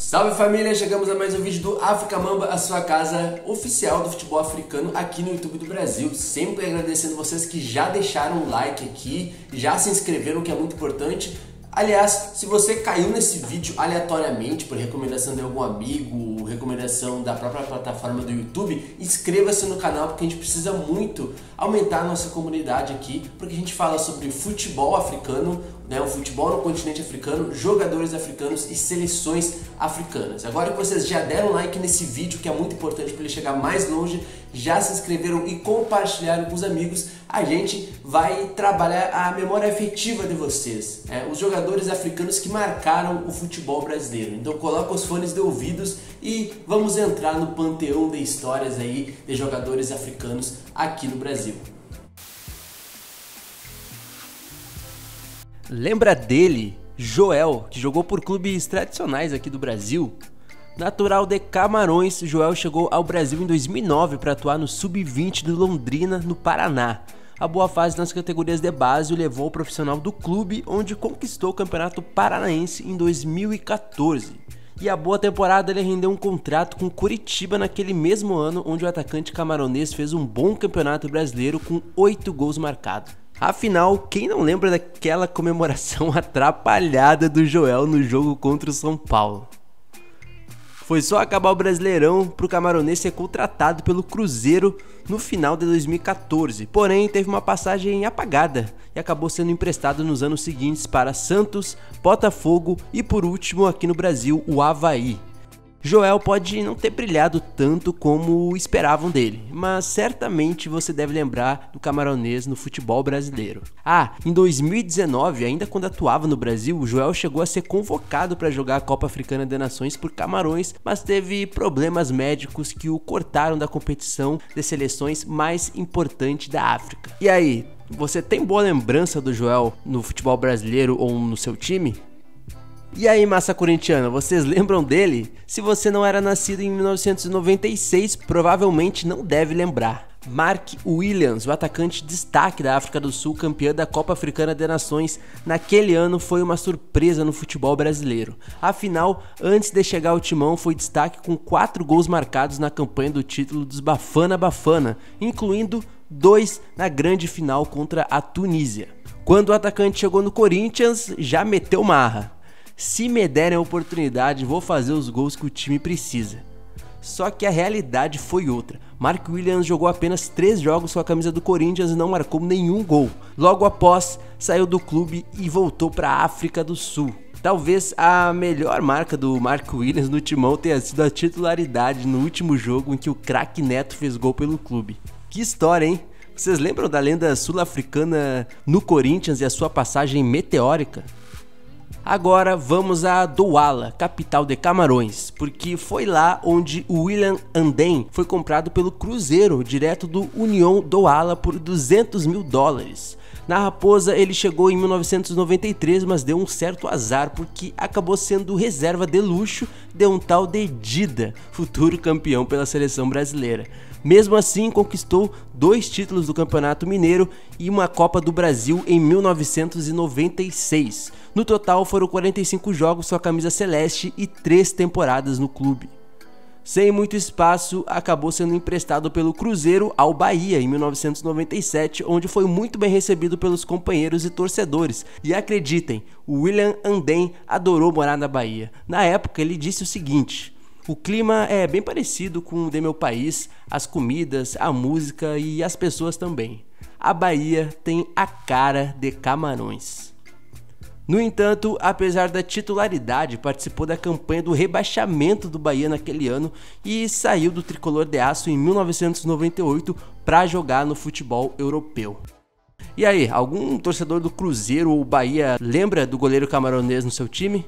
Salve família, chegamos a mais um vídeo do África Mamba, a sua casa oficial do futebol africano aqui no YouTube do Brasil. Sempre agradecendo vocês que já deixaram um like aqui, já se inscreveram, que é muito importante. Aliás, se você caiu nesse vídeo aleatoriamente por recomendação de algum amigo, recomendação da própria plataforma do YouTube, inscreva-se no canal porque a gente precisa muito aumentar a nossa comunidade aqui, porque a gente fala sobre futebol africano, né, o futebol no continente africano, jogadores africanos e seleções africanas. Agora que vocês já deram like nesse vídeo, que é muito importante para ele chegar mais longe, já se inscreveram e compartilharam com os amigos, a gente vai trabalhar a memória afetiva de vocês, os jogadores africanos que marcaram o futebol brasileiro. Então coloca os fones de ouvidos e vamos entrar no panteão de histórias aí de jogadores africanos aqui no Brasil. Lembra dele, Joel, que jogou por clubes tradicionais aqui do Brasil? Natural de Camarões, Joel chegou ao Brasil em 2009 para atuar no Sub-20 do Londrina, no Paraná. A boa fase nas categorias de base o levou ao profissional do clube, onde conquistou o Campeonato Paranaense em 2014. E a boa temporada ele rendeu um contrato com Curitiba naquele mesmo ano, onde o atacante camaronês fez um bom campeonato brasileiro com 8 gols marcados. Afinal, quem não lembra daquela comemoração atrapalhada do Joel no jogo contra o São Paulo? Foi só acabar o Brasileirão para o camaronês ser contratado pelo Cruzeiro no final de 2014, porém teve uma passagem apagada e acabou sendo emprestado nos anos seguintes para Santos, Botafogo e por último aqui no Brasil, o Avaí. Joel pode não ter brilhado tanto como esperavam dele, mas certamente você deve lembrar do camaronês no futebol brasileiro. Ah, em 2019, ainda quando atuava no Brasil, Joel chegou a ser convocado para jogar a Copa Africana de Nações por Camarões, mas teve problemas médicos que o cortaram da competição de seleções mais importante da África. E aí, você tem boa lembrança do Joel no futebol brasileiro ou no seu time? E aí, massa corintiana, vocês lembram dele? Se você não era nascido em 1996, provavelmente não deve lembrar. Mark Frank Williams, o atacante destaque da África do Sul, campeão da Copa Africana de Nações, naquele ano foi uma surpresa no futebol brasileiro. Afinal, antes de chegar ao timão, foi destaque com 4 gols marcados na campanha do título dos Bafana Bafana, incluindo 2 na grande final contra a Tunísia. Quando o atacante chegou no Corinthians, já meteu marra. Se me derem a oportunidade, vou fazer os gols que o time precisa. Só que a realidade foi outra. Mark Williams jogou apenas 3 jogos com a camisa do Corinthians e não marcou nenhum gol. Logo após, saiu do clube e voltou para a África do Sul. Talvez a melhor marca do Mark Williams no timão tenha sido a titularidade no último jogo em que o craque Neto fez gol pelo clube. Que história, hein? Vocês lembram da lenda sul-africana no Corinthians e a sua passagem meteórica? Agora vamos a Douala, capital de Camarões, porque foi lá onde o William Andem foi comprado pelo Cruzeiro, direto do União Douala, por 200 mil dólares. Na Raposa ele chegou em 1993, mas deu um certo azar, porque acabou sendo reserva de luxo de um tal de Dida, futuro campeão pela seleção brasileira. Mesmo assim, conquistou 2 títulos do Campeonato Mineiro e uma Copa do Brasil em 1996. No total, foram 45 jogos com a camisa celeste e 3 temporadas no clube. Sem muito espaço, acabou sendo emprestado pelo Cruzeiro ao Bahia em 1997, onde foi muito bem recebido pelos companheiros e torcedores. E acreditem, o William Andem adorou morar na Bahia. Na época, ele disse o seguinte: o clima é bem parecido com o de meu país, as comidas, a música e as pessoas também. A Bahia tem a cara de Camarões. No entanto, apesar da titularidade, participou da campanha do rebaixamento do Bahia naquele ano e saiu do tricolor de aço em 1998 para jogar no futebol europeu. E aí, algum torcedor do Cruzeiro ou Bahia lembra do goleiro camaronês no seu time?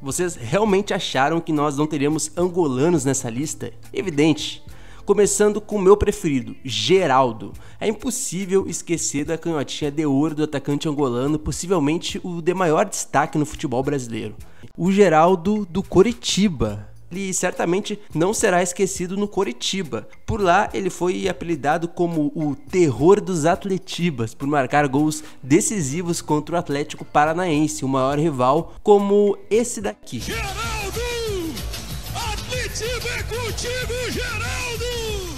Vocês realmente acharam que nós não teríamos angolanos nessa lista? Evidente. Começando com o meu preferido, Geraldo. É impossível esquecer da canhotinha de ouro do atacante angolano, possivelmente o de maior destaque no futebol brasileiro. O Geraldo do Coritiba. Ele certamente não será esquecido no Coritiba. Por lá ele foi apelidado como o terror dos atletibas, por marcar gols decisivos contra o Atlético Paranaense, o maior rival, como esse daqui. Geraldo! Geraldo! Atletiba é contigo, Geraldo!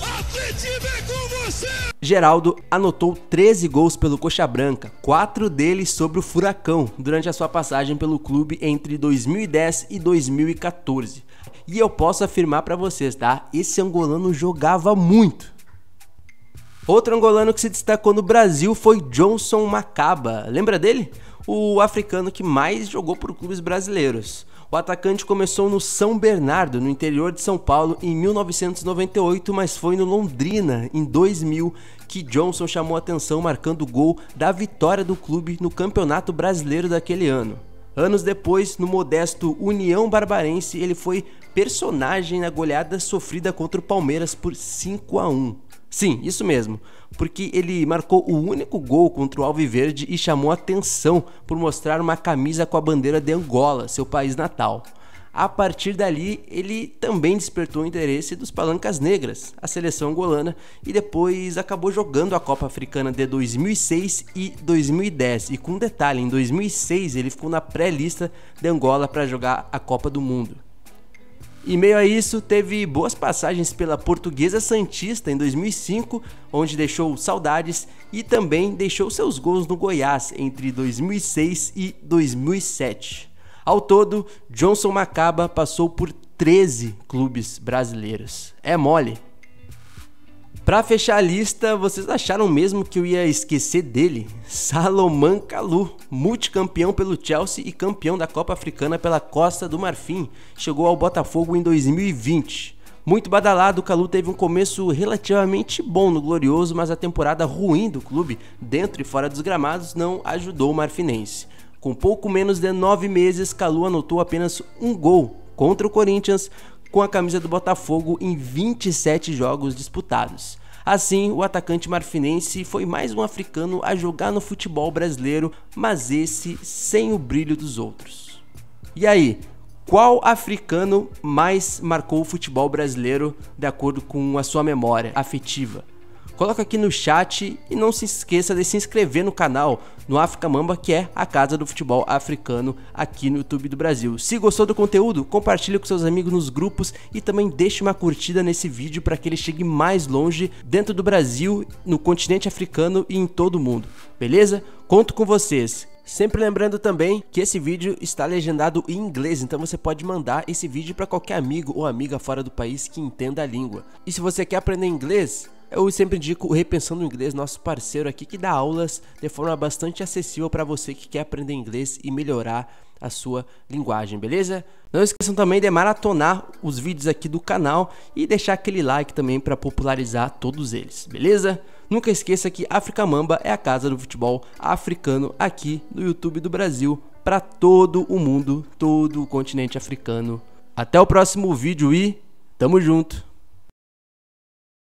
Atletiba é com você! Geraldo anotou 13 gols pelo Coxa Branca, 4 deles sobre o Furacão, durante a sua passagem pelo clube entre 2010 e 2014. E eu posso afirmar pra vocês, tá? Esse angolano jogava muito. Outro angolano que se destacou no Brasil foi Johnson Macaba. Lembra dele? O africano que mais jogou por clubes brasileiros. O atacante começou no São Bernardo, no interior de São Paulo, em 1998, mas foi no Londrina, em 2000, que Johnson chamou atenção marcando o gol da vitória do clube no Campeonato Brasileiro daquele ano. Anos depois, no modesto União Barbarense, ele foi personagem na goleada sofrida contra o Palmeiras por 5 a 1. Sim, isso mesmo, porque ele marcou o único gol contra o Alviverde e chamou atenção por mostrar uma camisa com a bandeira de Angola, seu país natal. A partir dali, ele também despertou o interesse dos Palancas Negras, a seleção angolana, e depois acabou jogando a Copa Africana de 2006 e 2010. E com detalhe, em 2006 ele ficou na pré-lista de Angola para jogar a Copa do Mundo. E meio a isso, teve boas passagens pela Portuguesa Santista em 2005, onde deixou saudades e também deixou seus gols no Goiás entre 2006 e 2007. Ao todo, Johnson Macaba passou por 13 clubes brasileiros. É mole! Pra fechar a lista, vocês acharam mesmo que eu ia esquecer dele? Salomão Kalou, multicampeão pelo Chelsea e campeão da Copa Africana pela Costa do Marfim, chegou ao Botafogo em 2020. Muito badalado, Kalou teve um começo relativamente bom no Glorioso, mas a temporada ruim do clube, dentro e fora dos gramados, não ajudou o marfinense. Com pouco menos de 9 meses, Kalou anotou apenas um gol contra o Corinthians, com a camisa do Botafogo em 27 jogos disputados. Assim, o atacante marfinense foi mais um africano a jogar no futebol brasileiro, mas esse sem o brilho dos outros. E aí, qual africano mais marcou o futebol brasileiro de acordo com a sua memória afetiva? Coloca aqui no chat e não se esqueça de se inscrever no canal no África Mamba, que é a casa do futebol africano aqui no YouTube do Brasil. Se gostou do conteúdo, compartilhe com seus amigos nos grupos e também deixe uma curtida nesse vídeo para que ele chegue mais longe dentro do Brasil, no continente africano e em todo o mundo, beleza? Conto com vocês! Sempre lembrando também que esse vídeo está legendado em inglês, então você pode mandar esse vídeo para qualquer amigo ou amiga fora do país que entenda a língua. E se você quer aprender inglês, eu sempre indico o Repensando o Inglês, nosso parceiro aqui que dá aulas de forma bastante acessível para você que quer aprender inglês e melhorar a sua linguagem, beleza? Não esqueçam também de maratonar os vídeos aqui do canal e deixar aquele like também para popularizar todos eles, beleza? Nunca esqueça que África Mamba é a casa do futebol africano aqui no YouTube do Brasil, para todo o mundo, todo o continente africano. Até o próximo vídeo e tamo junto!